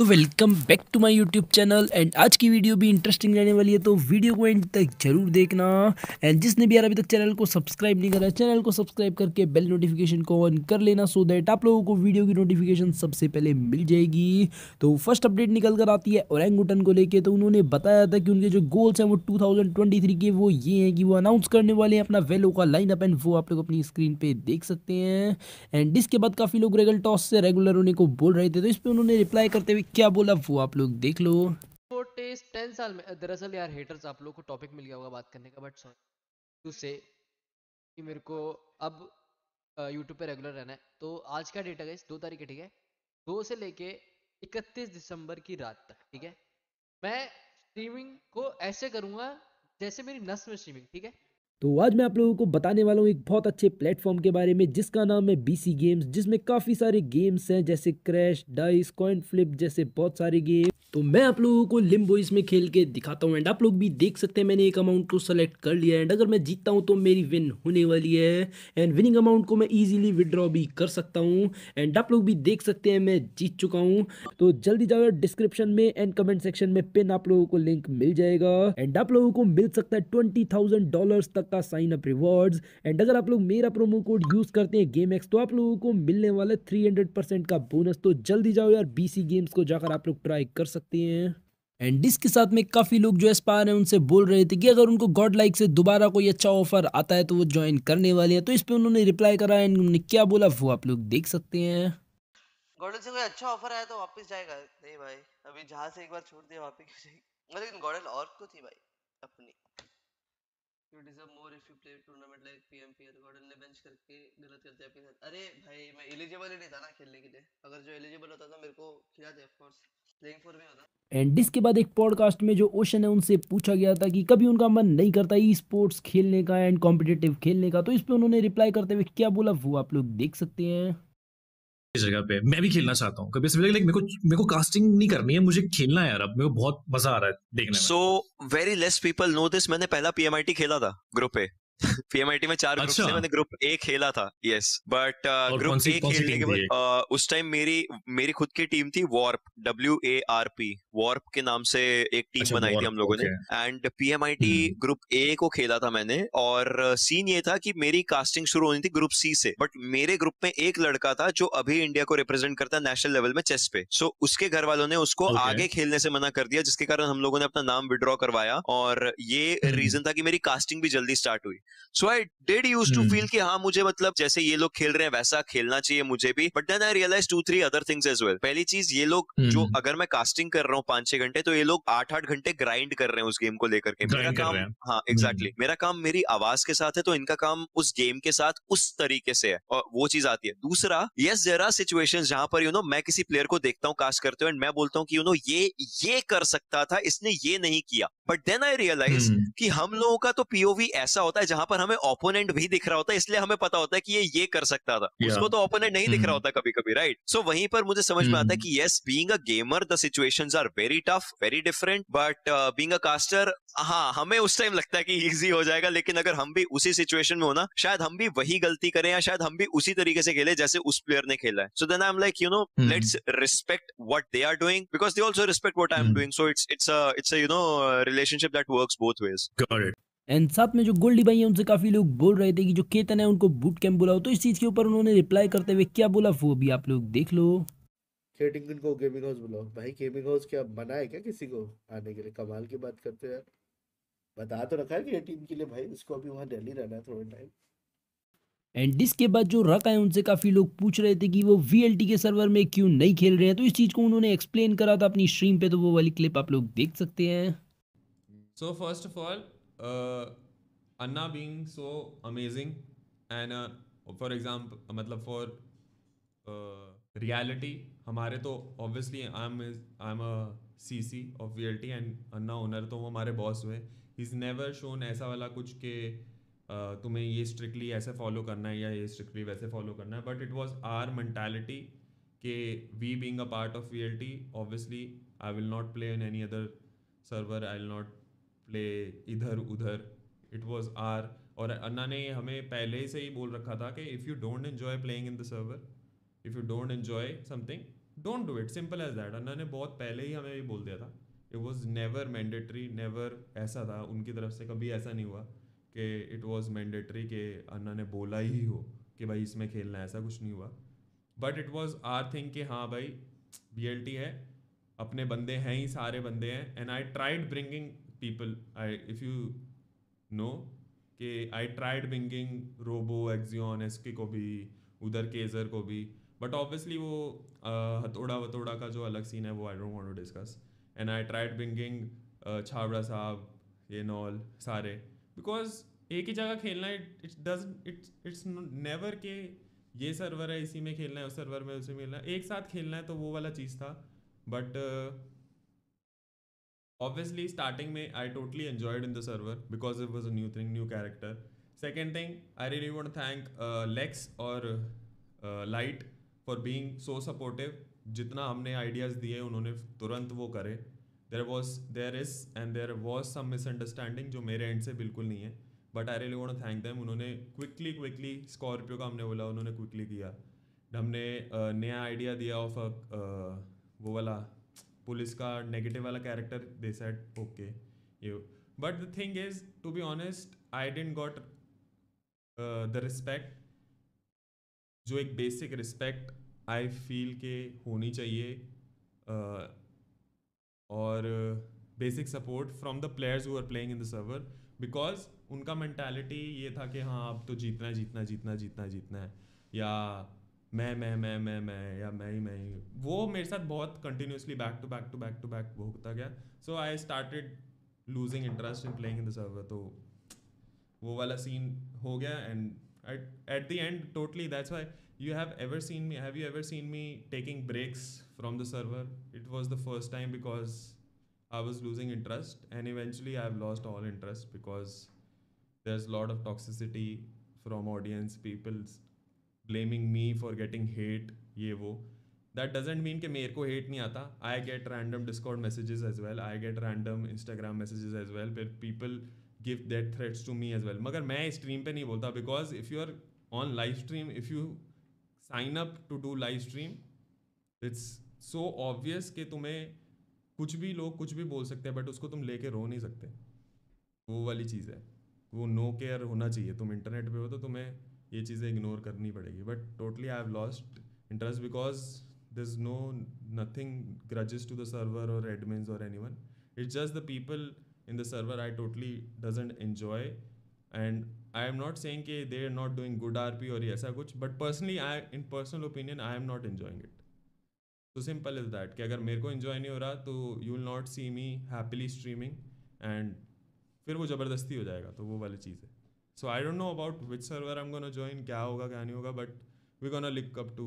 तो welcome back to my YouTube channel and आज की वीडियो भी इंटरेस्टिंग रहने वाली है, तो वीडियो को एंड तक जरूर देखना। एंड जिसने भी यार अभी तक चैनल को सब्सक्राइब नहीं करा है, चैनल को सब्सक्राइब करके बेल नोटिफिकेशन को ऑन कर लेना सो दैट आप लोगों को वीडियो की नोटिफिकेशन सबसे पहले मिल जाएगी। तो फर्स्ट अपडेट निकल कर आती है ओरंगुटन को लेकर। तो उन्होंने बताया था कि उनके जो गोल्स हैं वो 2023 के वो ये हैं कि वो अनाउंस करने वाले हैं अपना वेलो का लाइनअप, एंड वो आप लोग अपनी स्क्रीन पर देख सकते हैं। एंड इसके बाद काफ़ी लोग रेगल टॉस से रेगुलर होने को बोल रहे थे, तो इस पर उन्होंने रिप्लाई करते हुए क्या बोला वो आप लोग देख लो। 10 साल में दरअसल यार हेटर्स आप लोगों को टॉपिक मिल गया होगा बात करने का, बट सॉरी टू से कि मेरे को अब यूट्यूब पे रेगुलर रहना है। तो आज का डेटा गाइस 2 तारीख है, ठीक है, 2 से लेके 31 दिसंबर की रात तक, ठीक है। मैं स्ट्रीमिंग को ऐसे करूंगा जैसे मेरी नस में स्ट्रीमिंग, ठीक है। तो आज मैं आप लोगों को बताने वाला हूँ एक बहुत अच्छे प्लेटफॉर्म के बारे में जिसका नाम है BC गेम्स, जिसमें काफ़ी सारे गेम्स हैं जैसे क्रैश, डाइस, कॉइन फ्लिप जैसे बहुत सारे गेम। तो मैं आप लोगों को लिम्बो इसमें खेल के दिखाता हूँ एंड आप लोग भी देख सकते हैं मैंने एक अमाउंट को सेलेक्ट कर लिया है एंड अगर मैं जीतता हूँ तो मेरी विन होने वाली है एंड विनिंग अमाउंट को मैं ईजिली विदड्रॉ भी कर सकता हूँ एंड आप लोग भी देख सकते हैं मैं जीत चुका हूँ। तो जल्दी जाओ डिस्क्रिप्शन में एंड कमेंट सेक्शन में पिन आप लोगों को लिंक मिल जाएगा एंड आप लोगों को मिल सकता है $20,000 तक का साइन अप रिवॉर्ड्स। एंड अगर आप लोग मेरा प्रोमो कोड यूज करते हैं गेमएक्स तो आप लोगों को मिलने वाला 300% का बोनस। तो जल्दी जाओ यार BC गेम्स को जाकर आप लोग ट्राई कर सकते हैं। एंड इसके साथ में काफ़ी लोग जो एस्पायर हैं उनसे बोल रहे थे कि अगर उनको GODLIKE से दोबारा कोई अच्छा ऑफर आता है तो वो ज्वाइन करने वाले हैं, तो इस पे उन्होंने रिप्लाई करा एंड उन्होंने क्या बोला वो आप लोग देख सकते हैं। GODLIKE से कोई अच्छा ऑफर आया तो वापस जाएगा नहीं भाई, अभी जहां से एक बार छोड़ दिया वहां पे जाएगा। लेकिन GODLIKE और तो थी भाई अपनी, you deserve more if you play tournament like PMPR. GODLIKE ने बेंच करके गलत करते आपके साथ। अरे भाई मैं एलिजिबल ही नहीं था ना खेलने के लिए, अगर जो एलिजिबल होता तो मेरे को खिलाते ऑफ कोर्स। एंड इसके बाद एक पॉडकास्ट में जो ओशन है उनसे पूछा गया था कि कभी उनका मन नहीं करता ई स्पोर्ट्स खेलने का एंड कॉम्पिटिटिव खेलने का, तो इस पे उन्होंने रिप्लाई करते हुए क्या बोला वो आप लोग देख सकते हैं। इस जगह पे मैं भी खेलना चाहता हूँ, कभी ऐसा लगे मेरे को कास्टिंग नहीं करनी है, मुझे खेलना है यार, अब मेरे को बहुत मजा आ रहा है देखने में। So very less people know this. मैंने पहला PMIT खेला था ग्रुप ए, PMIT में 4 ग्रुप थे, मैंने ग्रुप A खेला था, यस, बट ग्रुप A खेलने के बाद उस टाइम मेरी खुद की टीम थी वार्प, WARP, वार्प के नाम से एक टीम बनाई थी हम लोगों ने। एंड PMIT ग्रुप A को खेला था मैंने और सीन ये था कि मेरी कास्टिंग शुरू होनी थी ग्रुप C से, बट मेरे ग्रुप में एक लड़का था जो अभी इंडिया को रिप्रेजेंट करता है नेशनल लेवल में चेस पे, सो उसके घर वालों ने उसको आगे खेलने से मना कर दिया, जिसके कारण हम लोगों ने अपना नाम विड्रॉ करवाया और ये रीजन था कि मेरी कास्टिंग भी जल्दी स्टार्ट हुई। So I did used to feel कि हाँ मुझे मतलब जैसे ये लोग खेल रहे हैं वैसा खेलना चाहिए मुझे भी, but then I realized 2-3 other things as well। पहली चीज ये लोग जो अगर मैं कास्टिंग कर रहा हूँ 5-6 घंटे तो ये लोग 8-8 घंटे ग्राइंड कर रहे हैं उस गेम को लेकर के। मेरा काम, हाँ एग्जैक्टली, मेरा काम मेरी आवाज के साथ है तो इनका काम उस गेम के साथ उस तरीके से है और वो चीज आती है। दूसरा yes there are situations जहाँ पर you know मैं किसी प्लेयर को देखता हूँ कास्ट करते हुए एंड मैं बोलता हूँ कि you know ये कर सकता था, इसने ये नहीं किया, बट देन आई रियलाइज कि हम लोगों का तो POV ऐसा होता है जहां पर हमें ओपोनेंट भी दिख रहा होता है, इसलिए हमें पता होता है कि ये कर सकता था, उसको तो ओपोनेंट नहीं दिख रहा होता कभी कभी, राइट। सो वहीं पर मुझे समझ में आता है कि yes being a gamer the situations are very tough, very different, but being a caster हाँ हमें उस टाइम लगता है कि इजी हो जाएगा, लेकिन अगर हम भी उसी सिचुएशन में होना शायद हम भी वही गलती करें या शायद हम भी उसी तरीके से खेले जैसे उस प्लेयर ने खेला है। So then I am like you know let's respect what they are doing because they also respect what I am doing, so it's a you know relationship that works both ways. Got it. And साथ में जो गोल्डी भाई हैं उनसे काफ़ी लोग बोल रहे थे कि जो केतन है उनको बूट कैंप बुलाओ, तो इस चीज़ के ऊपर उन्होंने रिप्लाई करते हुए क्या बोला वो भी आप लोग देख लो। केटिंगन को गेमिंग हाउस बुलाओ भाई, गेमिंग हाउस क्या मना है क्या किसी को आने के लिए? कमाल की बात करते हैं, बता तो रखा है कि ये टीम के लिए भाई उसको अभी वहाँ दिल्ली रहना है थोड़ा टाइम। एंड इसके बाद जो रका है उनसे काफ़ी लोग पूछ रहे थे कि वो VLT के सर्वर में क्यों नहीं खेल रहे हैं, तो इस चीज़ को उन्होंने एक्सप्लेन करा था अपनी स्ट्रीम पर, तो वो वाली क्लिप आप लोग देख सकते हैं। So first of all Anna being so amazing and for example मतलब for reality हमारे तो obviously I'm a CC of VLT and Anna owner तो वो हमारे boss हुए। He's never shown ऐसा वाला कुछ के तुम्हें ये strictly ऐसे follow करना है या ये strictly वैसे follow करना है, but it was our mentality के we being a part of VLT obviously I will not play in any other server, I will not ले इधर उधर, इट वॉज आर। और अन्ना ने हमें पहले से ही बोल रखा था कि if you don't enjoy playing in the server, if you don't enjoy something don't do it, simple as that. Anna ने बहुत पहले ही हमें ये बोल दिया था, it was never mandatory, never ऐसा था उनकी तरफ से, कभी ऐसा नहीं हुआ कि इट वॉज मैंडेटरी कि अन्ना ने बोला ही हो कि भाई इसमें खेलना है, ऐसा कुछ नहीं हुआ। But it was our thing कि हाँ भाई BLT है, अपने बंदे हैं ही, सारे बंदे हैं। And I tried bringing people, I if you know कि आई ट्राइड ब्रिंगिंग रोबो, एक्जियन, एस्के को भी, उधर केजर को भी, बट ऑब्वियसली वो हथौड़ा वथौड़ा का जो अलग सीन है वो I don't want to discuss. And I tried bringing Chhawra साहब, ये नॉल सारे, बिकॉज एक ही जगह खेलना है, इट्स नेवर के ये सर्वर है इसी में खेलना है, उस सर्वर में उसे मिलना है, एक साथ खेलना है, तो वो वाला चीज़ था। बट ऑब्वियसली स्टार्टिंग में I totally enjoyed in the server because it was a new thing, new character. Second thing, I really want to thank Lex और light for being so supportive. जितना हमने आइडियाज़ दिए उन्होंने तुरंत वो करे। There was some misunderstanding जो मेरे एंड से बिल्कुल नहीं है, but I really want to thank them. उन्होंने क्विकली स्कॉर्पियो का हमने बोला, उन्होंने क्विकली किया। हमने नया आइडिया दिया ऑफ वो वाला पुलिस का नेगेटिव वाला character, they said okay you. But the thing is, to be honest, I didn't got the respect, जो एक बेसिक रिस्पेक्ट आई फील के होनी चाहिए, और basic support from the players who are playing in the server. Because उनका mentality ये था कि हाँ अब तो जीतना है, या मैं ही। वो मेरे साथ बहुत कंटिन्यूसली बैक टू बैक वो होता गया। So I started losing interest in playing in the server, तो वो वाला सीन हो गया। And at the end totally that's why have you ever seen me taking breaks from the server? It was the first time because I was losing interest, and eventually I have lost all interest because there is lot of toxicity from audience, peoples blaming me for getting hate, ये वो। That doesn't mean कि मेरे को hate नहीं आता। I get random Discord messages as well, I get random Instagram messages as well, where people give their threats to me as well। मगर मैं stream पे नहीं बोलता, because if you are on live stream, if you sign up to do live stream, it's so obvious कि तुम्हें कुछ भी लोग कुछ भी बोल सकते हैं, but उसको तुम लेके रो नहीं सकते। वो वाली चीज़ है, वो no care होना चाहिए। तुम इंटरनेट पे हो तो तुम्हें ये चीज़ें इग्नोर करनी पड़ेगी। But totally I have lost interest because there is no nothing grudges to the server और एडमिन्स और anyone, it's just the people in the server I totally doesn't enjoy. And I am not saying कि they are not doing good RP और ये ऐसा कुछ, but personally I, in personal opinion, I am not enjoying it. So simple is that कि अगर मेरे को enjoy नहीं हो रहा तो you will not see me happily streaming, and फिर वो ज़बरदस्ती हो जाएगा, तो वो वाली चीज़ है। So I don't know about which server I'm going to join, क्या होगा क्या नहीं होगा, but we're going to link up to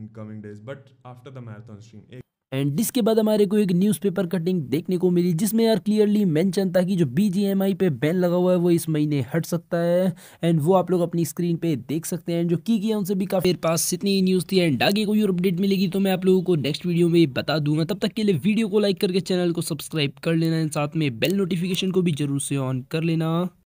in coming days, but after the marathon stream। And इसके बाद हमारे को एक न्यूज़पेपर कटिंग देखने को मिली, जिसमें यार क्लियरली मेंशन था कि जो BGMI पे बैन लगा हुआ है वो इस महीने हट सकता है, एंड वो आप लोग अपनी स्क्रीन पे देख सकते हैं। जो की गया उनसे भी काफ़ी पास इतनी न्यूज़ थी, एंड आगे कोई और अपडेट मिलेगी तो मैं आप लोगों को नेक्स्ट वीडियो में बता दूंगा। तब तक के लिए वीडियो को लाइक करके चैनल को सब्सक्राइब कर लेना, एंड साथ में बेल नोटिफिकेशन को भी जरूर से ऑन कर लेना।